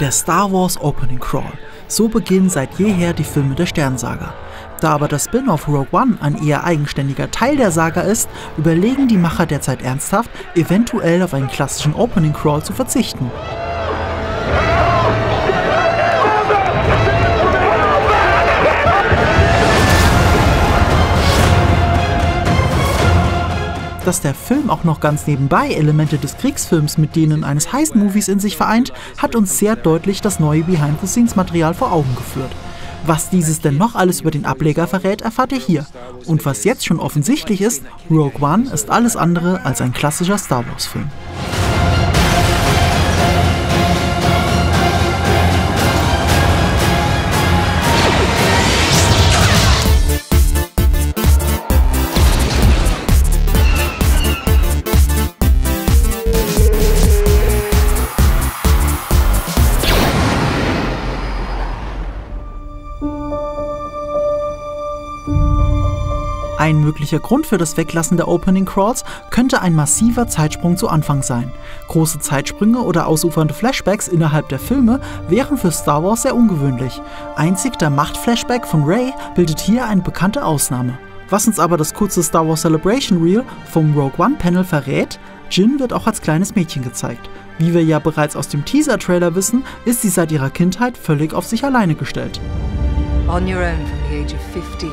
der Star Wars Opening Crawl. So beginnen seit jeher die Filme der Sternsaga. Da aber das Spin-off Rogue One ein eher eigenständiger Teil der Saga ist, überlegen die Macher derzeit ernsthaft, eventuell auf einen klassischen Opening Crawl zu verzichten. Dass der Film auch noch ganz nebenbei Elemente des Kriegsfilms mit denen eines Heist-Movies in sich vereint, hat uns sehr deutlich das neue Behind-the-Scenes-Material vor Augen geführt. Was dieses denn noch alles über den Ableger verrät, erfahrt ihr hier. Und was jetzt schon offensichtlich ist, Rogue One ist alles andere als ein klassischer Star Wars-Film. Ein möglicher Grund für das Weglassen der Opening Crawls könnte ein massiver Zeitsprung zu Anfang sein. Große Zeitsprünge oder ausufernde Flashbacks innerhalb der Filme wären für Star Wars sehr ungewöhnlich. Einzig der Machtflashback von Rey bildet hier eine bekannte Ausnahme. Was uns aber das kurze Star Wars Celebration Reel vom Rogue One Panel verrät, Jyn wird auch als kleines Mädchen gezeigt. Wie wir ja bereits aus dem Teaser-Trailer wissen, ist sie seit ihrer Kindheit völlig auf sich alleine gestellt. On your own from the age of 15.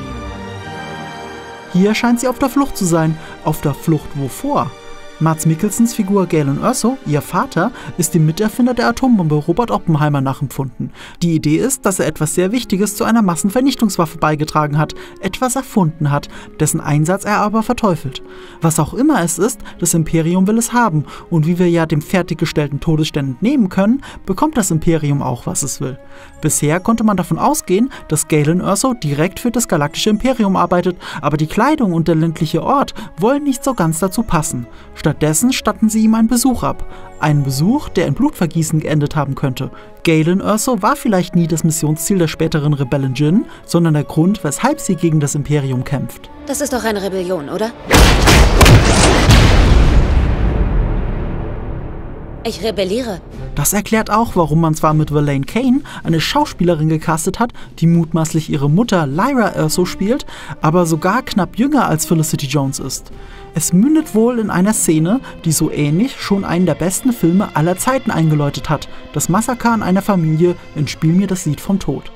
Hier scheint sie auf der Flucht zu sein. Auf der Flucht wovor? Mads Mikkelsens Figur Galen Erso, ihr Vater, ist dem Miterfinder der Atombombe Robert Oppenheimer nachempfunden. Die Idee ist, dass er etwas sehr Wichtiges zu einer Massenvernichtungswaffe beigetragen hat, etwas erfunden hat, dessen Einsatz er aber verteufelt. Was auch immer es ist, das Imperium will es haben, und wie wir ja dem fertiggestellten Todesstern entnehmen können, bekommt das Imperium auch, was es will. Bisher konnte man davon ausgehen, dass Galen Erso direkt für das galaktische Imperium arbeitet, aber die Kleidung und der ländliche Ort wollen nicht so ganz dazu passen. Stattdessen statten sie ihm einen Besuch ab. Einen Besuch, der in Blutvergießen geendet haben könnte. Galen Erso war vielleicht nie das Missionsziel der späteren Rebellen Jyn, sondern der Grund, weshalb sie gegen das Imperium kämpft. Das ist doch eine Rebellion, oder? Ich rebelliere. Das erklärt auch, warum man zwar mit Valaine Kane eine Schauspielerin gecastet hat, die mutmaßlich ihre Mutter Lyra Erso spielt, aber sogar knapp jünger als Felicity Jones ist. Es mündet wohl in einer Szene, die so ähnlich schon einen der besten Filme aller Zeiten eingeläutet hat, das Massaker an einer Familie in Spiel mir das Lied vom Tod.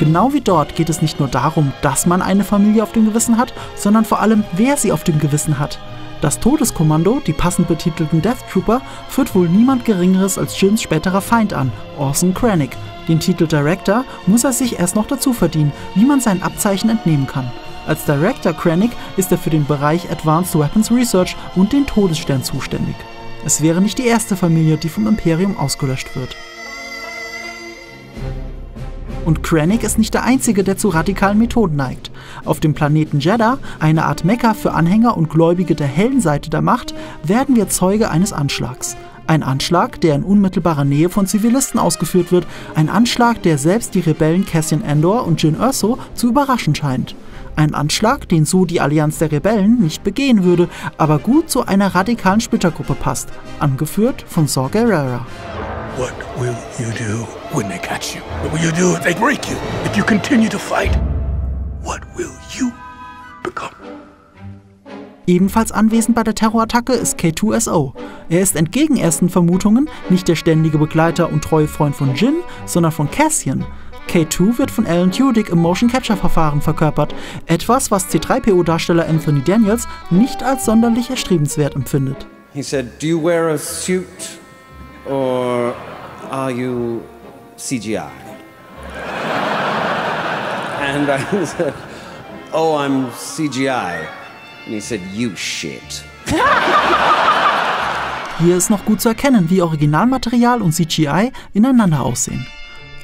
Genau wie dort geht es nicht nur darum, dass man eine Familie auf dem Gewissen hat, sondern vor allem, wer sie auf dem Gewissen hat. Das Todeskommando, die passend betitelten Death Trooper, führt wohl niemand Geringeres als Jyns späterer Feind an, Orson Krennic. Den Titel Director muss er sich erst noch dazu verdienen, wie man sein Abzeichen entnehmen kann. Als Director Krennic ist er für den Bereich Advanced Weapons Research und den Todesstern zuständig. Es wäre nicht die erste Familie, die vom Imperium ausgelöscht wird. Und Krennic ist nicht der Einzige, der zu radikalen Methoden neigt. Auf dem Planeten Jedha, eine Art Mekka für Anhänger und Gläubige der hellen Seite der Macht, werden wir Zeuge eines Anschlags. Ein Anschlag, der in unmittelbarer Nähe von Zivilisten ausgeführt wird. Ein Anschlag, der selbst die Rebellen Cassian Andor und Jyn Erso zu überraschen scheint. Ein Anschlag, den so die Allianz der Rebellen nicht begehen würde, aber gut zu einer radikalen Splittergruppe passt, angeführt von Saw Gerrera. What will you do when they catch you? What will you do if they break you? If you continue to fight, what will you become? Ebenfalls anwesend bei der Terrorattacke ist K2SO. Er ist entgegen ersten Vermutungen nicht der ständige Begleiter und treue Freund von Jyn, sondern von Cassian. K2 wird von Alan Tudyk im Motion-Capture-Verfahren verkörpert, etwas, was C3PO-Darsteller Anthony Daniels nicht als sonderlich erstrebenswert empfindet. He said, "Do you wear a suit or are you CGI?" And I said, "Oh, I'm CGI." And he said, "You shit." Hier ist noch gut zu erkennen, wie Originalmaterial und CGI ineinander aussehen.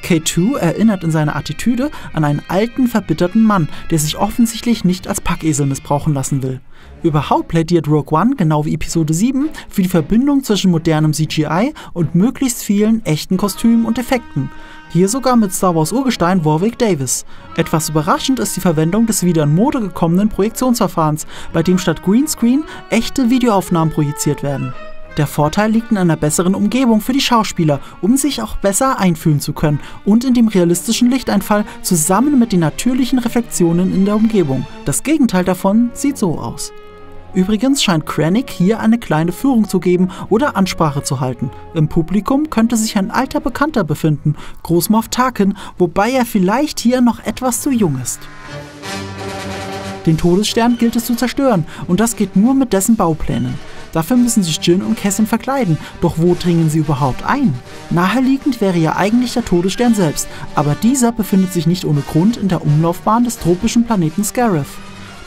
K2 erinnert in seiner Attitüde an einen alten, verbitterten Mann, der sich offensichtlich nicht als Packesel missbrauchen lassen will. Überhaupt plädiert Rogue One, genau wie Episode 7, für die Verbindung zwischen modernem CGI und möglichst vielen echten Kostümen und Effekten. Hier sogar mit Star Wars Urgestein Warwick Davis. Etwas überraschend ist die Verwendung des wieder in Mode gekommenen Projektionsverfahrens, bei dem statt Greenscreen echte Videoaufnahmen projiziert werden. Der Vorteil liegt in einer besseren Umgebung für die Schauspieler, um sich auch besser einfühlen zu können, und in dem realistischen Lichteinfall zusammen mit den natürlichen Reflexionen in der Umgebung. Das Gegenteil davon sieht so aus. Übrigens scheint Krennic hier eine kleine Führung zu geben oder Ansprache zu halten. Im Publikum könnte sich ein alter Bekannter befinden, Großmoff Tarkin, wobei er vielleicht hier noch etwas zu jung ist. Den Todesstern gilt es zu zerstören, und das geht nur mit dessen Bauplänen. Dafür müssen sich Jyn und Cassian verkleiden, doch wo dringen sie überhaupt ein? Naheliegend wäre ja eigentlich der Todesstern selbst, aber dieser befindet sich nicht ohne Grund in der Umlaufbahn des tropischen Planeten Scarif.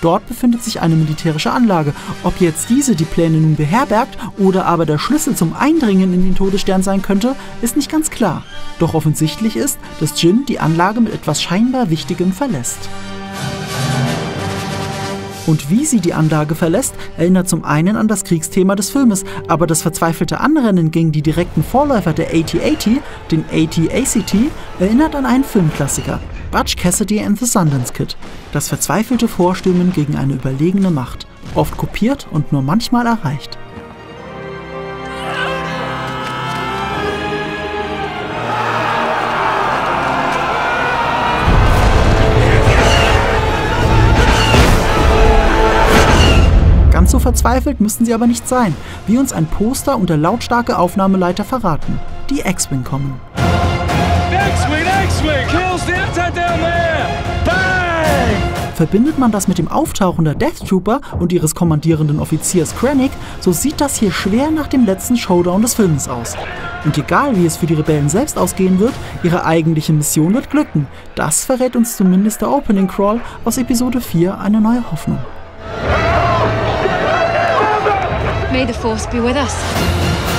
Dort befindet sich eine militärische Anlage. Ob jetzt diese die Pläne nun beherbergt oder aber der Schlüssel zum Eindringen in den Todesstern sein könnte, ist nicht ganz klar. Doch offensichtlich ist, dass Jyn die Anlage mit etwas scheinbar Wichtigem verlässt. Und wie sie die Anlage verlässt, erinnert zum einen an das Kriegsthema des Filmes, aber das verzweifelte Anrennen gegen die direkten Vorläufer der AT-ACT, den AT-ACT, erinnert an einen Filmklassiker. Butch Cassidy and the Sundance Kid, das verzweifelte Vorstürmen gegen eine überlegene Macht, oft kopiert und nur manchmal erreicht. Ganz so verzweifelt müssten sie aber nicht sein, wie uns ein Poster und der lautstarke Aufnahmeleiter verraten. Die X-Wing kommen. Verbindet man das mit dem Auftauchen der Death Trooper und ihres kommandierenden Offiziers Krennic, so sieht das hier schwer nach dem letzten Showdown des Films aus. Und egal wie es für die Rebellen selbst ausgehen wird, ihre eigentliche Mission wird glücken. Das verrät uns zumindest der Opening Crawl aus Episode 4 eine neue Hoffnung. May the Force be with us.